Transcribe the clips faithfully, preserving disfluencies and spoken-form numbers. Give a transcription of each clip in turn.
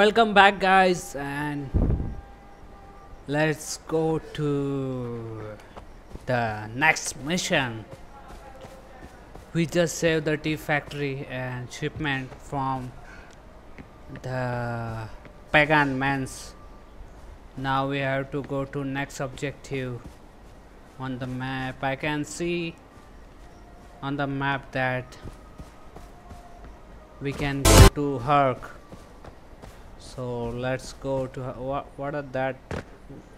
Welcome back, guys, and let's go to the next mission. We just saved the tea factory and shipment from the pagan man's. Now we have to go to next objective. On the map I can see on the map that we can go to Herc. So let's go to what, what are that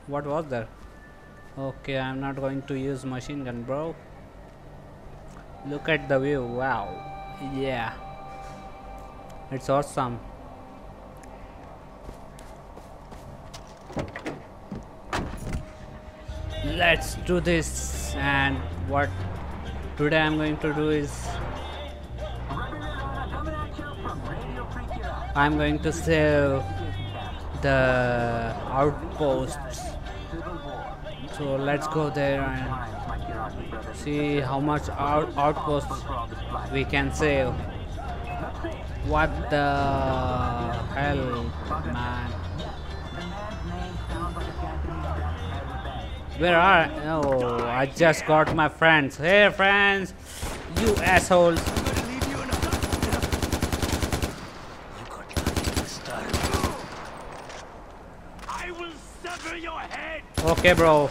what was that? Okay, I'm not going to use machine gun, bro. Look at the view. Wow, yeah, it's awesome. Let's do this. And what today I'm going to do is I'm going to save the outposts, so let's go there and see how much out outposts we can save. What the hell, man? Where are I? Oh, I just got my friends. Hey, friends, you assholes. Okay, bro.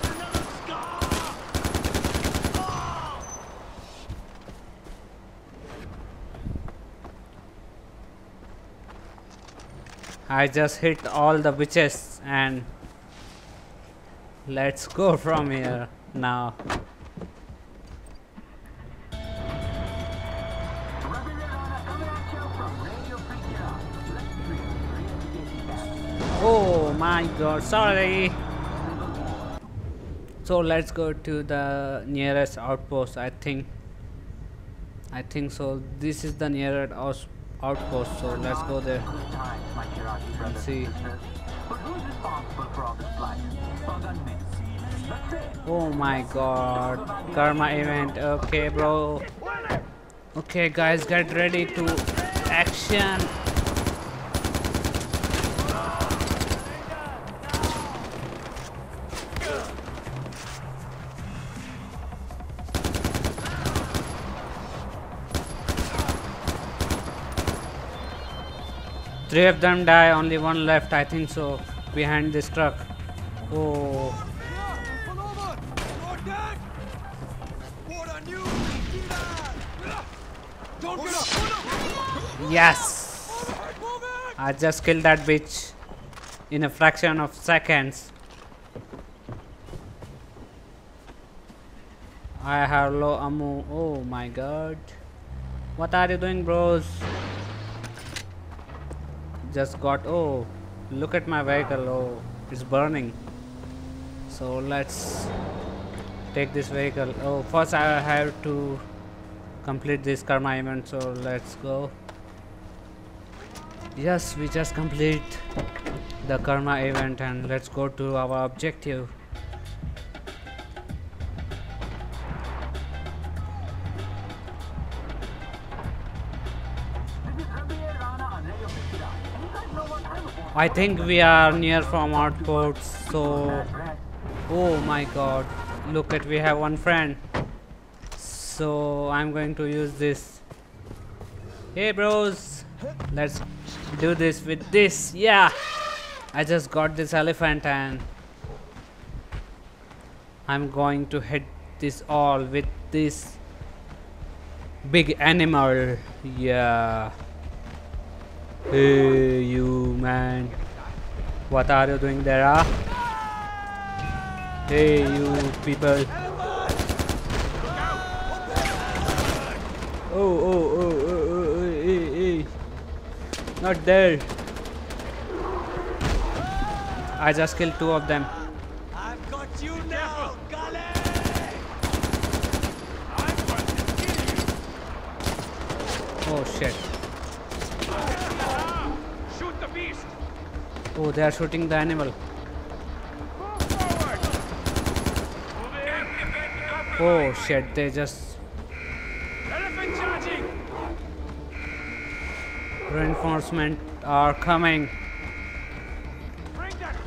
I just hit all the witches and let's go from here now. Oh my god, sorry. So let's go to the nearest outpost. I think I think so this is the nearest outpost, so let's go there and see. Oh my god, karma event. Okay, bro. Okay, guys, get ready to action. Three of them die, only one left, I think so, behind this truck. Oh. Yes! I just killed that bitch in a fraction of seconds. I have low ammo. Oh my god. What are you doing, bros? Just got. Oh, look at my vehicle. Oh, it's burning. So let's take this vehicle. Oh, first I have to complete this karma event, so let's go. Yes, we just complete the karma event and let's go to our objective. I think we are near from outposts, so oh my god, look at, we have one friend, so I'm going to use this. Hey, bros, let's do this with this. Yeah, I just got this elephant and I'm going to hit this all with this big animal. Yeah. Hey, you, man. What are you doing there, huh? Hey, you people. Oh, oh, oh, oh, oh, oh, hey, hey. Not there. I just killed two of them. I've got you now, Gale. I'm going to kill you. Oh, shit. Oh, they are shooting the animal. Oh shit, they just reinforcements are coming.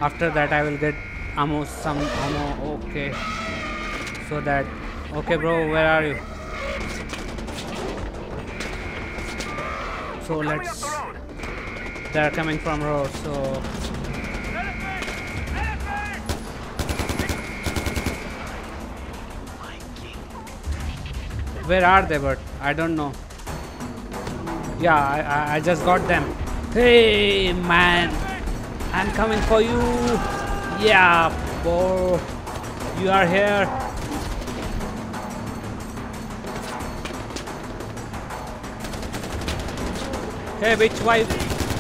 After that I will get ammo, some ammo. Okay, so that, okay bro, where are you? So let's, they are coming from road, so where are they? But I don't know. Yeah, I, I, I just got them. Hey man, I'm coming for you. Yeah, bro, you are here. Hey bitch, why,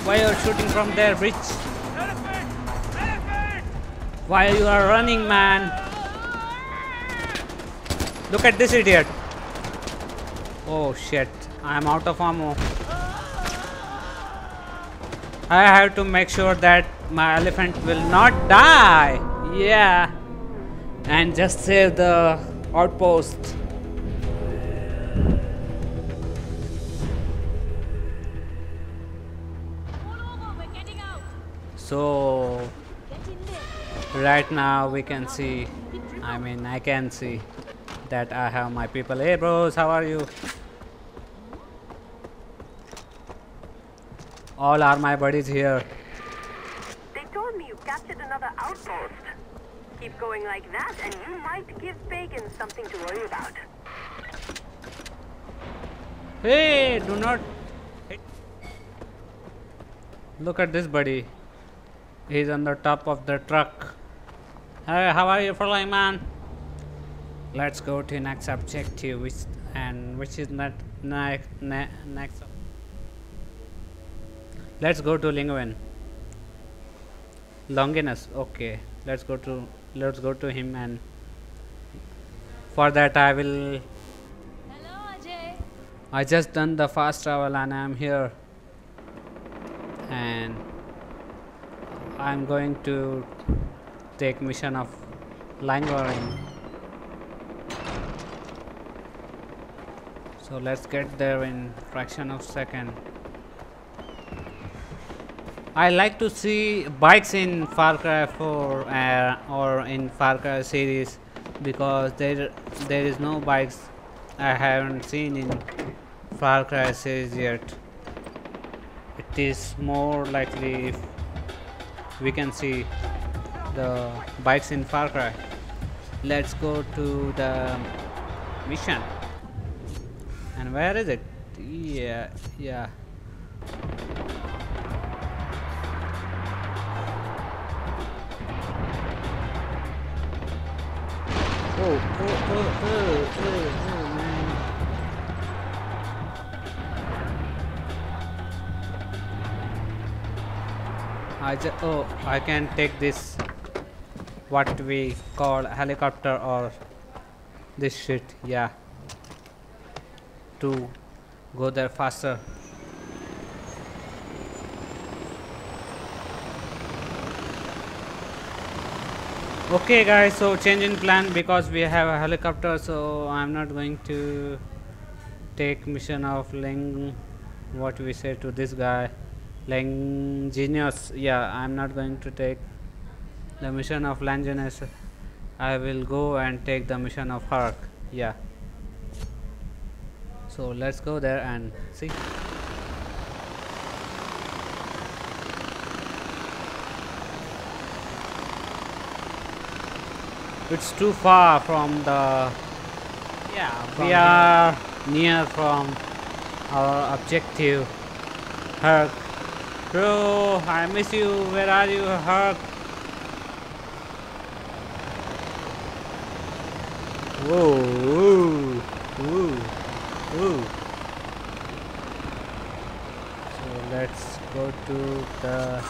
why are you shooting from there, bitch? Why you are running, man? Look at this idiot. Oh shit, I am out of ammo. I have to make sure that my elephant will not die. Yeah, and just save the outpost. So right now we can see, I mean I can see that I have my people. Hey bros, how are you? All are my buddies here. They told me you captured another outpost. Keep going like that and you might give Bacon something to worry about. Hey, do not hit. Look at this buddy. He's on the top of the truck. Hey, how are you, flying man? Let's go to next objective, which and which is not next ne, next. Let's go to Linguin. Longinus. Okay, let's go to let's go to him, and for that I will. Hello, Ajay. I just done the fast travel and I'm here. And I'm going to take mission of Langoring. So let's get there in fraction of second. I like to see bikes in Far Cry four uh, or in Far Cry series, because there there is no bikes I haven't seen in Far Cry series yet. It is more likely if we can see the bikes in Far Cry. Let's go to the mission. And where is it? Yeah, yeah. Oh, oh, oh, oh, oh, oh man. I just, oh, I can take this, what we call helicopter or this shit, yeah, to go there faster. Okay guys, so change in plan because we have a helicopter, so I'm not going to take mission of Ling, what we say to this guy, Longinus. Yeah, I'm not going to take the mission of Longinus. I will go and take the mission of Herc. Yeah, so let's go there and see. It's too far from the, yeah, from we are near from our objective, Herc. Bro, I miss you. Where are you, Herc? Whoa, whoa, whoa, whoa. So let's go to the.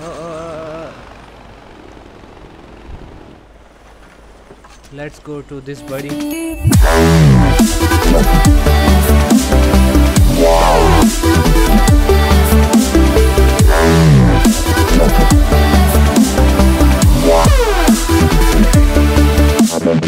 Oh, oh, oh. Let's go to this buddy.